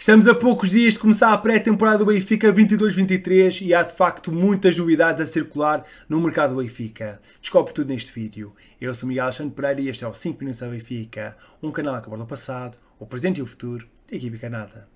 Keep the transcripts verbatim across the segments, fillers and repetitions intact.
Estamos a poucos dias de começar a pré-temporada do Benfica vinte e dois vinte e três e há de facto muitas novidades a circular no mercado do Benfica. Descobre tudo neste vídeo. Eu sou Miguel Alexandre Pereira e este é o cinco minutos à Benfica, um canal que aborda o passado, o presente e o futuro da equipa encarnada.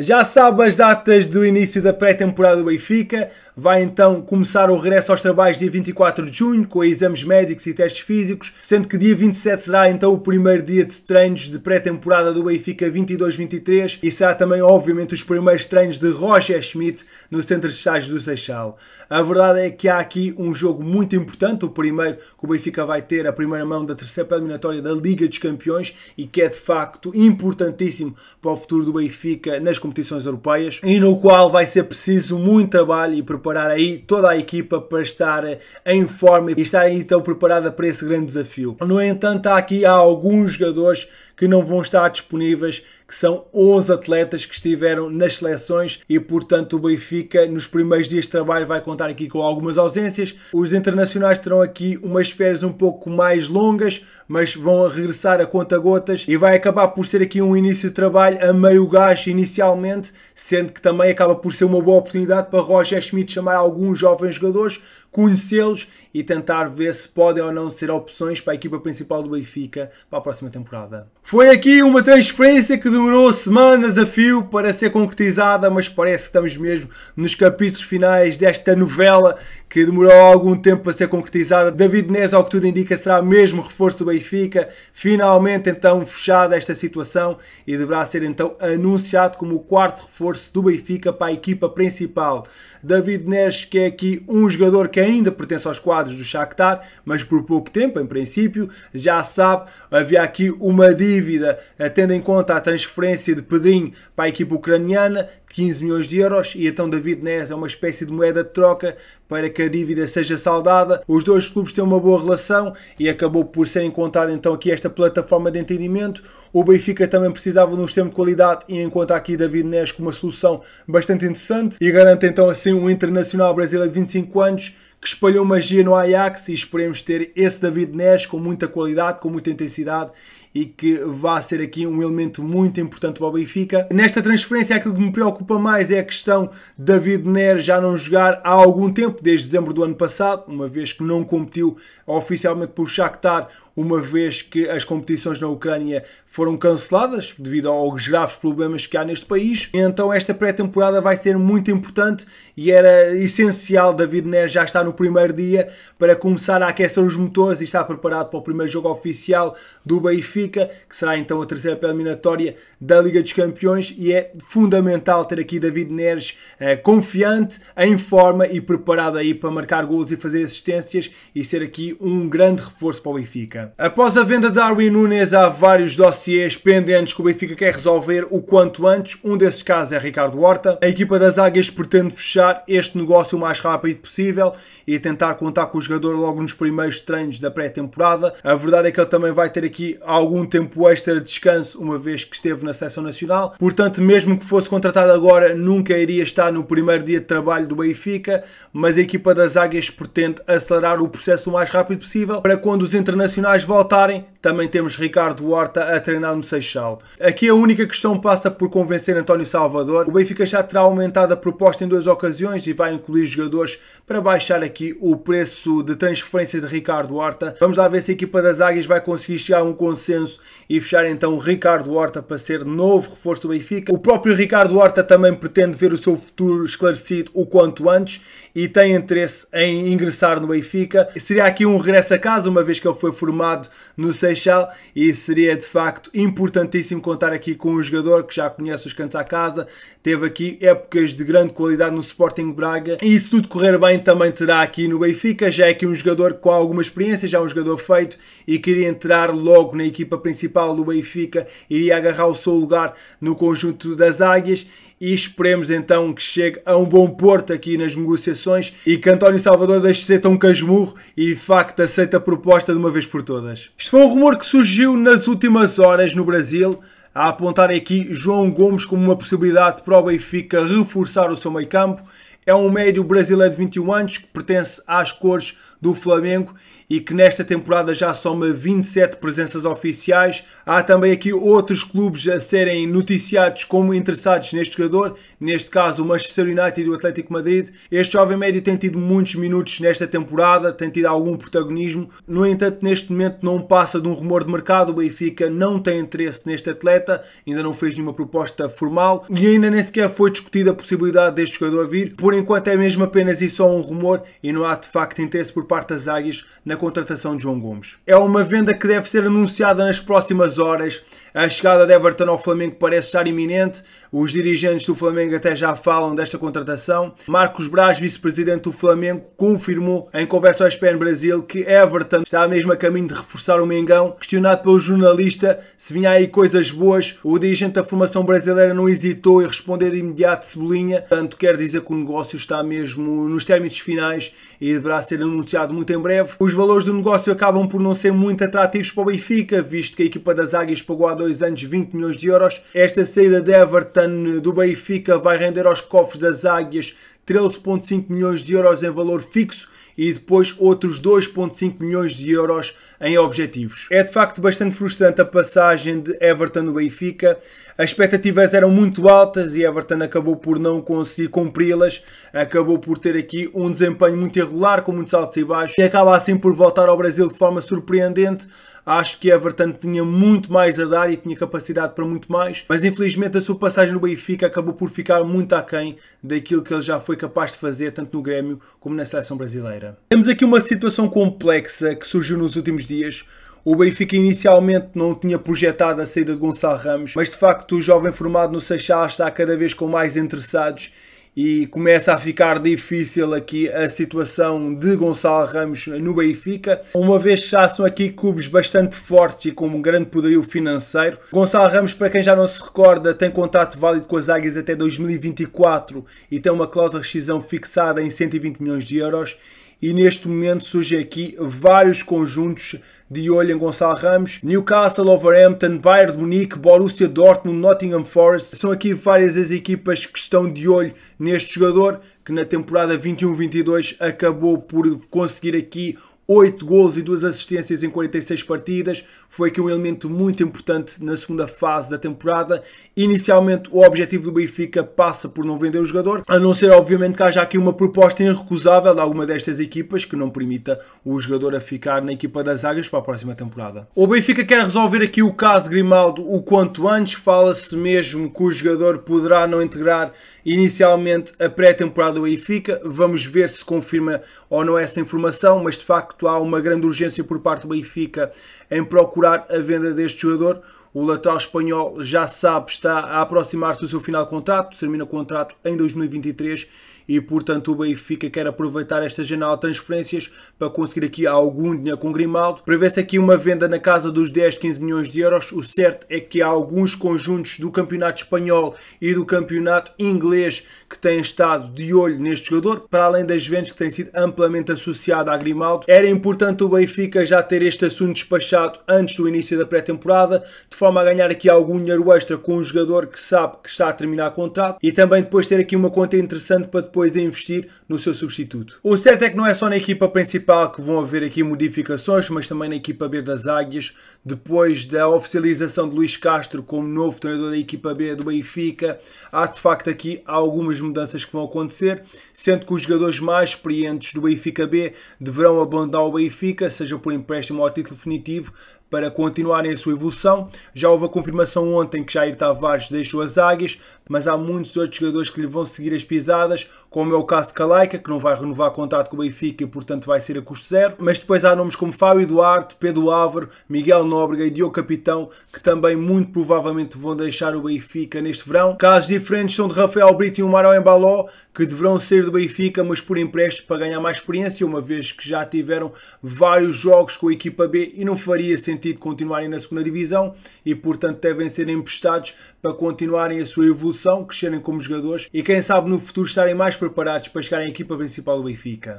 Já sabe as datas do início da pré-temporada do Benfica. Vai então começar o regresso aos trabalhos dia vinte e quatro de junho, com exames médicos e testes físicos, sendo que dia vinte e sete será então o primeiro dia de treinos de pré-temporada do Benfica vinte e dois vinte e três e será também obviamente os primeiros treinos de Roger Schmidt no centro de estágios do Seixal. A verdade é que há aqui um jogo muito importante, o primeiro que o Benfica vai ter, a primeira mão da terceira eliminatória da Liga dos Campeões, e que é de facto importantíssimo para o futuro do Benfica nas competições europeias, e no qual vai ser preciso muito trabalho e preparar aí toda a equipa para estar em forma e estar aí então preparada para esse grande desafio. No entanto, há aqui há alguns jogadores que não vão estar disponíveis, que são onze atletas que estiveram nas seleções, e portanto o Benfica nos primeiros dias de trabalho vai contar aqui com algumas ausências. Os internacionais terão aqui umas férias um pouco mais longas, mas vão regressar a conta-gotas, e vai acabar por ser aqui um início de trabalho a meio gás inicialmente, sendo que também acaba por ser uma boa oportunidade para Roger Schmidt chamar alguns jovens jogadores, conhecê-los e tentar ver se podem ou não ser opções para a equipa principal do Benfica para a próxima temporada. Foi aqui uma transferência que demorou semanas a fio para ser concretizada, mas parece que estamos mesmo nos capítulos finais desta novela que demorou algum tempo para ser concretizada. David Neres, ao que tudo indica, será mesmo reforço do Benfica. Finalmente então fechada esta situação, e deverá ser então anunciado como o quarto reforço do Benfica para a equipa principal. David Neres, que é aqui um jogador que ainda pertence aos quadros do Shakhtar, mas por pouco tempo em princípio. Já sabe, havia aqui uma dívida, tendo em conta a transferência de Pedrinho para a equipa ucraniana, quinze milhões de euros, e então David Neres é uma espécie de moeda de troca para que a dívida seja saldada. Os dois clubes têm uma boa relação e acabou por ser encontrada então aqui esta plataforma de entendimento. O Benfica também precisava de um sistema de qualidade e encontra aqui David Neres com uma solução bastante interessante, e garante então assim um internacional brasileiro de vinte e cinco anos que espalhou magia no Ajax, e esperemos ter esse David Neres com muita qualidade, com muita intensidade, e que vá ser aqui um elemento muito importante para o Benfica. Nesta transferência, aquilo que me preocupa mais é a questão de David Neres já não jogar há algum tempo, desde dezembro do ano passado, uma vez que não competiu oficialmente por Shakhtar, uma vez que as competições na Ucrânia foram canceladas devido aos graves problemas que há neste país. Então esta pré-temporada vai ser muito importante, e era essencial David Neres já estar no primeiro dia para começar a aquecer os motores e estar preparado para o primeiro jogo oficial do Benfica, que será então a terceira eliminatória da Liga dos Campeões, e é fundamental ter aqui David Neres eh, confiante, em forma e preparado aí para marcar golos e fazer assistências e ser aqui um grande reforço para o Benfica. Após a venda de Darwin Nunes, há vários dossiês pendentes que o Benfica quer resolver o quanto antes. Um desses casos é Ricardo Horta. A equipa das Águias pretende fechar este negócio o mais rápido possível e tentar contar com o jogador logo nos primeiros treinos da pré-temporada. A verdade é que ele também vai ter aqui algum tempo extra de descanso, uma vez que esteve na seleção nacional. Portanto, mesmo que fosse contratado agora, nunca iria estar no primeiro dia de trabalho do Benfica, mas a equipa das Águias pretende acelerar o processo o mais rápido possível para quando os internacionais voltarem. Também temos Ricardo Horta a treinar no Seixal. Aqui a única questão passa por convencer António Salvador. O Benfica já terá aumentado a proposta em duas ocasiões e vai incluir jogadores para baixar aqui o preço de transferência de Ricardo Horta. Vamos lá ver se a equipa das Águias vai conseguir chegar a um consenso e fechar então Ricardo Horta para ser novo reforço do Benfica. O próprio Ricardo Horta também pretende ver o seu futuro esclarecido o quanto antes e tem interesse em ingressar no Benfica. Seria aqui um regresso a casa, uma vez que ele foi formado no Seixal, e seria de facto importantíssimo contar aqui com um jogador que já conhece os cantos à casa, teve aqui épocas de grande qualidade no Sporting Braga, e se tudo correr bem também terá aqui no Benfica. Já é aqui um jogador com alguma experiência, já um jogador feito, e queria entrar logo na equipa principal do Benfica, iria agarrar o seu lugar no conjunto das Águias, e esperemos então que chegue a um bom porto aqui nas negociações e que António Salvador deixe de ser tão casmurro e de facto aceite a proposta de uma vez por todas. Isto foi um rumor que surgiu nas últimas horas no Brasil, a apontar aqui João Gomes como uma possibilidade para o Benfica reforçar o seu meio campo. É um médio brasileiro de vinte e um anos que pertence às cores do Flamengo e que nesta temporada já soma vinte e sete presenças oficiais. Há também aqui outros clubes a serem noticiados como interessados neste jogador, neste caso o Manchester United e o Atlético Madrid. Este jovem médio tem tido muitos minutos nesta temporada, tem tido algum protagonismo, no entanto neste momento não passa de um rumor de mercado. O Benfica não tem interesse neste atleta, ainda não fez nenhuma proposta formal e ainda nem sequer foi discutida a possibilidade deste jogador vir. Por enquanto é mesmo apenas isso, só um rumor, e não há de facto interesse por parte das Águias na contratação de João Gomes. É uma venda que deve ser anunciada nas próximas horas. A chegada de Everton ao Flamengo parece estar iminente. Os dirigentes do Flamengo até já falam desta contratação. Marcos Braz, vice-presidente do Flamengo, confirmou em conversa ao E S P N Brasil que Everton está mesmo a caminho de reforçar o Mengão. Questionado pelo jornalista se vinha aí coisas boas, o dirigente da formação brasileira não hesitou em responder de imediato: Cebolinha. Portanto, quer dizer que o negócio está mesmo nos términos finais e deverá ser anunciado muito em breve. Os valores do negócio acabam por não ser muito atrativos para o Benfica, visto que a equipa das Águias pagou há dois anos vinte milhões de euros. Esta saída de Everton do Benfica vai render aos cofres das Águias treze vírgula cinco milhões de euros em valor fixo e depois outros dois vírgula cinco milhões de euros em objetivos. É de facto bastante frustrante a passagem de Everton no Benfica. As expectativas eram muito altas e Everton acabou por não conseguir cumpri-las. Acabou por ter aqui um desempenho muito irregular, com muitos altos e baixos, e acaba assim por voltar ao Brasil de forma surpreendente. Acho que Everton tinha muito mais a dar e tinha capacidade para muito mais, mas infelizmente a sua passagem no Benfica acabou por ficar muito aquém daquilo que ele já foi capaz de fazer, tanto no Grêmio como na seleção brasileira. Temos aqui uma situação complexa que surgiu nos últimos dias. O Benfica inicialmente não tinha projetado a saída de Gonçalo Ramos, mas de facto o jovem formado no Seixal está cada vez com mais interessados e começa a ficar difícil aqui a situação de Gonçalo Ramos no Benfica, uma vez que já são aqui clubes bastante fortes e com um grande poderio financeiro. Gonçalo Ramos, para quem já não se recorda, tem contrato válido com as Águias até dois mil e vinte e quatro e tem uma cláusula de rescisão fixada em cento e vinte milhões de euros. E neste momento surgem aqui vários conjuntos de olho em Gonçalo Ramos. Newcastle, Wolverhampton, Bayern Munique, Borussia Dortmund, Nottingham Forest. São aqui várias as equipas que estão de olho neste jogador, que na temporada vinte e um vinte e dois acabou por conseguir aqui oito golos e duas assistências em quarenta e seis partidas. Foi aqui um elemento muito importante na segunda fase da temporada. Inicialmente o objetivo do Benfica passa por não vender o jogador, a não ser obviamente que haja aqui uma proposta irrecusável de alguma destas equipas que não permita o jogador a ficar na equipa das Águias para a próxima temporada. O Benfica quer resolver aqui o caso de Grimaldo o quanto antes. Fala-se mesmo que o jogador poderá não integrar inicialmente a pré-temporada do Benfica. Vamos ver se confirma ou não essa informação, mas de facto há uma grande urgência por parte do Benfica em procurar a venda deste jogador. O lateral espanhol, já sabe, está a aproximar-se do seu final de contrato, termina o contrato em dois mil e vinte e três e, portanto, o Benfica quer aproveitar esta janela de transferências para conseguir aqui algum dinheiro com Grimaldo. Prevê-se aqui uma venda na casa dos dez, quinze milhões de euros. O certo é que há alguns conjuntos do campeonato espanhol e do campeonato inglês que têm estado de olho neste jogador, para além das vendas que têm sido amplamente associadas a Grimaldo. Era importante o Benfica já ter este assunto despachado antes do início da pré-temporada, de forma a ganhar aqui algum dinheiro extra com um jogador que sabe que está a terminar o contrato e também depois ter aqui uma conta interessante para depois de investir no seu substituto. O certo é que não é só na equipa principal que vão haver aqui modificações, mas também na equipa B das Águias. Depois da oficialização de Luís Castro como novo treinador da equipa B do Benfica, há de facto aqui algumas mudanças que vão acontecer, sendo que os jogadores mais experientes do Benfica B deverão abandonar o Benfica, seja por empréstimo ou a título definitivo, para continuarem a sua evolução. Já houve a confirmação ontem que Jair Tavares deixou as Águias, mas há muitos outros jogadores que lhe vão seguir as pisadas, como é o caso de Calaika, que não vai renovar contrato com o Benfica e portanto vai ser a custo zero. Mas depois há nomes como Fábio Eduardo, Pedro Álvaro, Miguel Nóbrega e Diogo Capitão, que também muito provavelmente vão deixar o Benfica neste verão. Casos diferentes são de Rafael Brito e Omaro Embaló, que deverão sair do Benfica, mas por empréstimo para ganhar mais experiência, uma vez que já tiveram vários jogos com a equipa B e não faria sentido continuarem na segunda divisão e portanto devem ser emprestados para continuarem a sua evolução, crescerem como jogadores e quem sabe no futuro estarem mais preparados para chegarem à equipa principal do Benfica.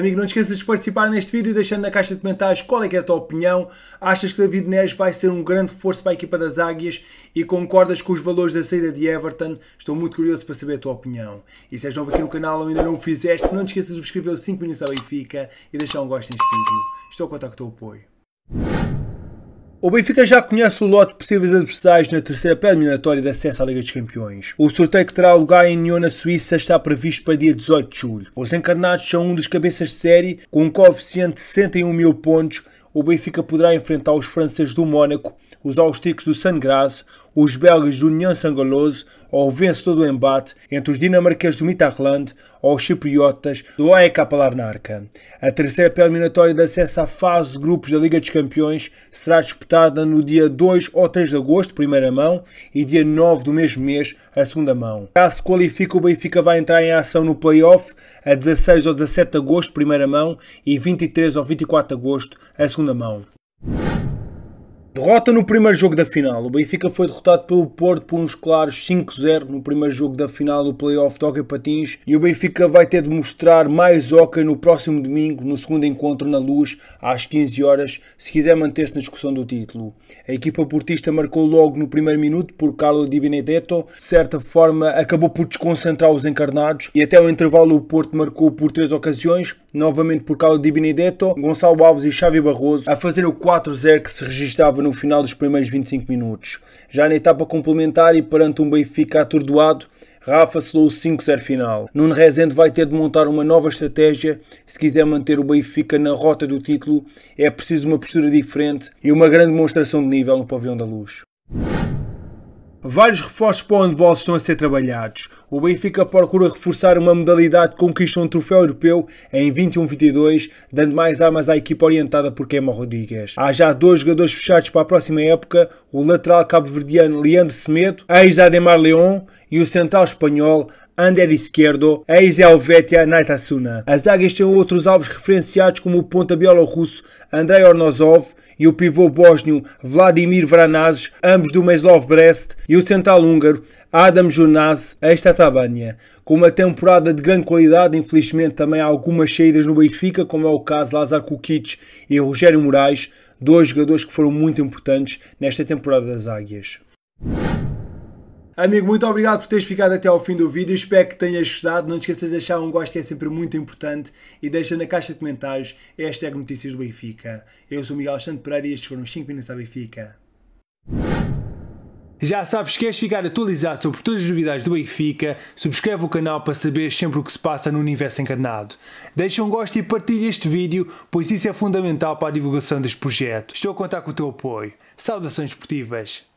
Amigo, não te esqueças de participar neste vídeo, deixando na caixa de comentários qual é que é a tua opinião. Achas que David Neres vai ser um grande reforço para a equipa das Águias e concordas com os valores da saída de Everton? Estou muito curioso para saber a tua opinião. E se és novo aqui no canal ou ainda não o fizeste, não te esqueças de subscrever o cinco minutos à Benfica e deixar um gosto neste vídeo. Estou a contar com o teu apoio. O Benfica já conhece o lote de possíveis adversários na terceira pré-eliminatória de acesso à Liga dos Campeões. O sorteio que terá lugar em Nyon, na Suíça, está previsto para dia dezoito de julho. Os encarnados são um dos cabeças de série, com um coeficiente de sessenta e um mil pontos. O Benfica poderá enfrentar os franceses do Mónaco, os austríacos do Sangraz, os belgas do União Sangalose, ou o vencedor do embate entre os dinamarqueses do Midtjylland ou os chipriotas do A E K Larnaca. A terceira preliminatória de acesso à fase de grupos da Liga dos Campeões será disputada no dia dois ou três de agosto, primeira mão, e dia nove do mesmo mês, a segunda mão. Caso se qualifique, o Benfica vai entrar em ação no play-off a dezasseis ou dezassete de agosto, primeira mão, e vinte e três ou vinte e quatro de agosto, a segunda mão. Derrota no primeiro jogo da final. O Benfica foi derrotado pelo Porto por uns claros cinco a zero no primeiro jogo da final do play-off de Hockey Patins, e o Benfica vai ter de mostrar mais hockey no próximo domingo, no segundo encontro na Luz, às quinze horas, se quiser manter-se na discussão do título. A equipa portista marcou logo no primeiro minuto por Carlo Di Benedetto. De certa forma, acabou por desconcentrar os encarnados, e até o intervalo o Porto marcou por três ocasiões, novamente por Carlo Di Benedetto, Gonçalo Alves e Xavi Barroso, a fazer o quatro a zero que se registava no no final dos primeiros vinte e cinco minutos. Já na etapa complementar e perante um Benfica atordoado, Rafa selou o cinco a zero final. Nuno Rezende vai ter de montar uma nova estratégia se quiser manter o Benfica na rota do título. É preciso uma postura diferente e uma grande demonstração de nível no Pavilhão da Luz. Vários reforços para o handball estão a ser trabalhados. O Benfica procura reforçar uma modalidade que conquista um troféu europeu em vinte e um vinte e dois, dando mais armas à equipa orientada por Kema Rodrigues. Há já dois jogadores fechados para a próxima época, o lateral cabo-verdiano Leandro Semedo, ex-Ademar León, e o central espanhol Ander Izquierdo, ex-Helvetia Naitasuna. As Águias têm outros alvos referenciados como o ponta bielorrusso Andrei Ornozov e o pivô bósnio Vladimir Vranazes, ambos do Meslov Brest, e o central húngaro Adam Jonas, ex-Tatabânia. Com uma temporada de grande qualidade, infelizmente também há algumas saídas no Benfica, como é o caso de Lazar Kukic e Rogério Moraes, dois jogadores que foram muito importantes nesta temporada das Águias. Amigo, muito obrigado por teres ficado até ao fim do vídeo, espero que tenhas gostado. Não te esqueças de deixar um gosto, que é sempre muito importante, e deixa na caixa de comentários a hashtag Notícias do Benfica. Eu sou o Miguel Alexandre Pereira e estes foram os cinco minutos à Benfica. Já sabes, queres ficar atualizado sobre todas as novidades do Benfica? Subscreve o canal para saber sempre o que se passa no universo encarnado. Deixa um gosto e partilha este vídeo, pois isso é fundamental para a divulgação deste projeto. Estou a contar com o teu apoio. Saudações esportivas!